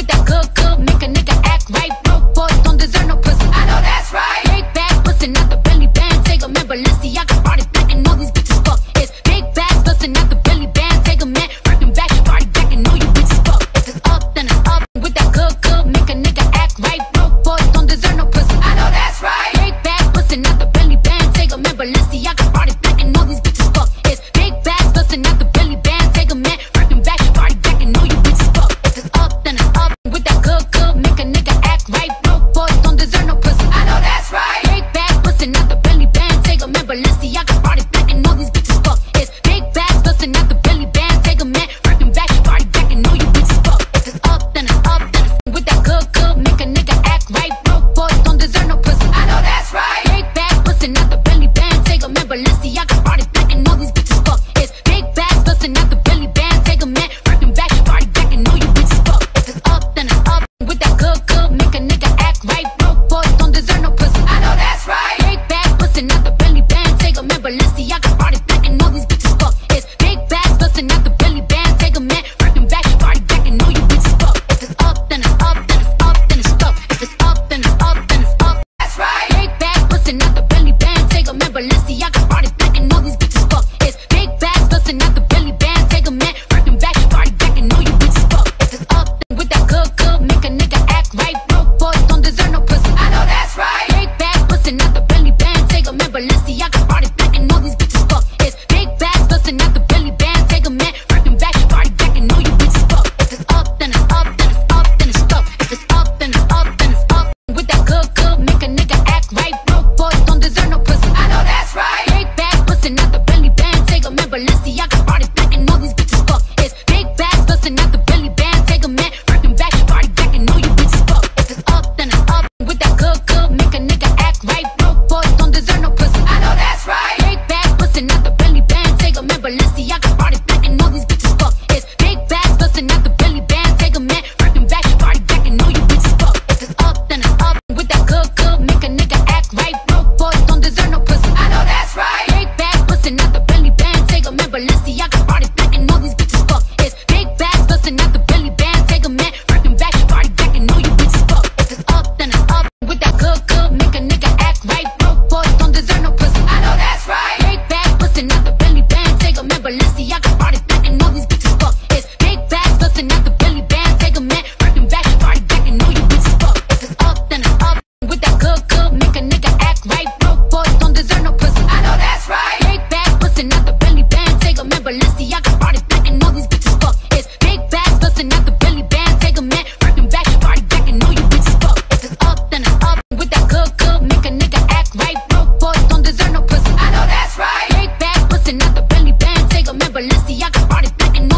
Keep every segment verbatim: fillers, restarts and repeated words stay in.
with that good, good, make a nigga act right. Broke boys don't deserve no pussy. I know that's right. Big bag bustin' out the belly band, take a man Balenciaga party back and all these bitches fuck. It's big bags bustin' out the belly band, take a man freaking back, party back and all you bitches fuck. If it's up, then it's up with that good, good, make a nigga act right. Broke boys don't deserve no pussy. I know that's right. Big bag bustin' out the belly band, take a man Balenciaga party back and all these bitches fuck. It's big bags bustin' out the belly band, take a man freaking back, party back and all you bitches fuck. If it's up, then it's up with that good, good, make a nigga act right. Broke boys don't deserve no pussy. I know that's right. Big bag bustin' out the belly band, take a man Balenciaga party back and all these bitches fuck. It's big bags bustin' out the belly band, take a man freaking back, party back and all you bitches fuck. If it's up, then it's up, then it's with that good, good, make a nigga act right. Broke boys don't deserve no pussy. I know that's right. Big bag bustin' out the belly band, take a man Balenciaga party back and all these bitches fuck. It's big bags bustin' out the belly band, take a man freaking back, party back and all you bitches fuck. If it's up, then it's up with that good, good, make a nigga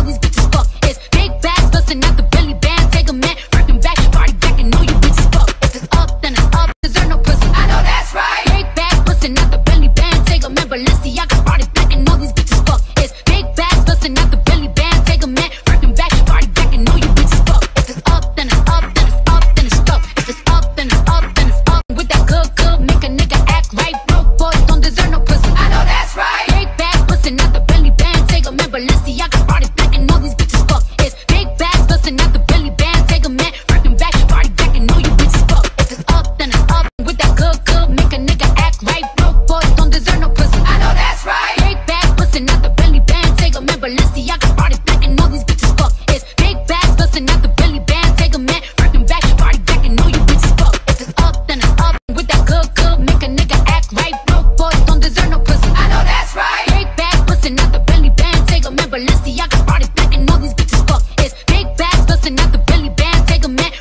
act right. Broke boys don't deserve no pussy. I know that's right. Big bags bustin' out the belly band, take a man Balenciaga party back and all these bitches fuck. It's big bags bustin' out the belly band, take a man freaking back, party back and all you bitches fuck. If it's up, then it's up, then it's up, then it's up. If it's up, then it's up, then it's up. That's right. Big bags bustin' out the belly band, take a man Balenciaga party back and all these bitches fuck. It's big bags bustin' out the belly band, take a man freaking back, party back and all you bitches fuck. If it's up, then with that good, good, make a nigga act right. Broke boys don't deserve no pussy. I know that's right. Big bags bustin' out the belly band, take a man Balenciaga party back and all these bitches fuck. It's big bags bustin' out the belly band, take a man freaking back, party back and all you bitches fuck. If it's up, then it's up, then it's up, then it's up. If it's up, then it's up, then it's up. With that good, good, make a nigga act right. Broke boys don't deserve no pussy. I know that's right. Big bags bustin' out the belly band, take a man Balenciaga party back and all these bitches fuck. It's big bags bustin' out the belly band, take a man freaking back, party back and all you bitches fuck. If it's up, then it's up with that good, good, make a nigga act right. Broke boys don't deserve no pussy. I know that's right. Big bags bustin' out the belly band, take a man Balenciaga party back and all these bitches fuck. It's big bags bustin' out the belly band, take a man freaking back,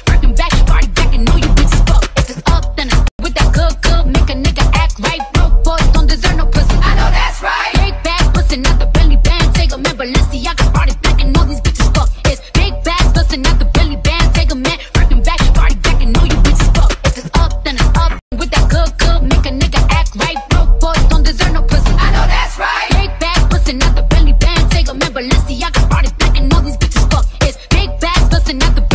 party back and all you bitches fuck. If it's up, then it's up with that good, good, make a nigga act right. Broke boys don't deserve no pussy. I know that's right. Big bags bustin' out the belly band, take a man Balenciaga party back and all these bitches fuck. It's big bags bustin' out the belly band, take a man freaking back, party back and all you bitches fuck. If it's up, then it's up with that good, good, make a nigga act right. Broke boys don't deserve no pussy. I know that's right. Big bags bustin' out the belly band, take a man Balenciaga party back and all these bitches fuck. It's big bags bustin' out the belly band, take a man freaking back, party back and all you bitches fuck. If it's up, then it's up with that good, good, make a nigga act right. Broke boys don't deserve no pussy. I know that's right. Big bags bustin' out the belly band, take a man Balenciaga party back and all these bitches fuck. It's big bags bustin' out the belly band, take a man freaking back, party back and all you bitches fuck. If it's up, then it's up with that good, good, make a nigga act right. Broke boys don't deserve no pussy. I know that's right. Big bags bustin' out the belly band, take a man Balenciaga party back and all these bitches fuck. It's big bags bustin' out the belly band, take a man freaking back, party back and all you bitches fuck. If it's up, then it's up, deserve no pussy. I know that's right. Big bags bustin' out the belly band, take a man Balenciaga party back and all these bitches fuck. It's big bags bustin' out the belly band, take a man freaking back, party back and all you bitches fuck. If it's up, then it's up, then it's up, then it's up. If it's up, then it's up, then it's up. With that good, good, make a nigga act right. Broke boys don't deserve no pussy. I know that's right. Big bags bustin' out the belly band, take a man Balenciaga party back and all these bitches fuck. It's big bags bustin' out the belly band, take a man freaking back, party back and all you bitches fuck. If it's up, then it's up with that good, good, make a nigga act right. Broke boys don't deserve no pussy. I know that's right. Big bags bustin' out the belly band, take a man Balenciaga party back and all these bitches fuck. It's big bags bustin' out the belly band, take a man freaking back, party back and all you bitches fuck. If it's up, then it's up with that good, good, make a nigga act right. Broke boys don't deserve no pussy. I know that's right. Big bags bustin' out the belly band, take a man Balenciaga party back and all these bitches fuck. It's big bags bustin' out the belly band, take a man freaking back, party back and all you bitches fuck. If it's up, then it's up with that good, good, make a nigga act right. Broke boys don't deserve no pussy. I know that's right. Big bags bustin' out the belly band, take a man Balenciaga party back and all these bitches fuck. It's big bags bustin' out the belly band, take a man freaking back, party back and all you bitches fuck. If it's up, then it's up with that good, good, make a nigga act right. Broke boys don't deserve no pussy. I know that's right. Big bags bustin' out the belly band, take a man Balenciaga party back and all these bitches fuck. It's big bags bustin' out the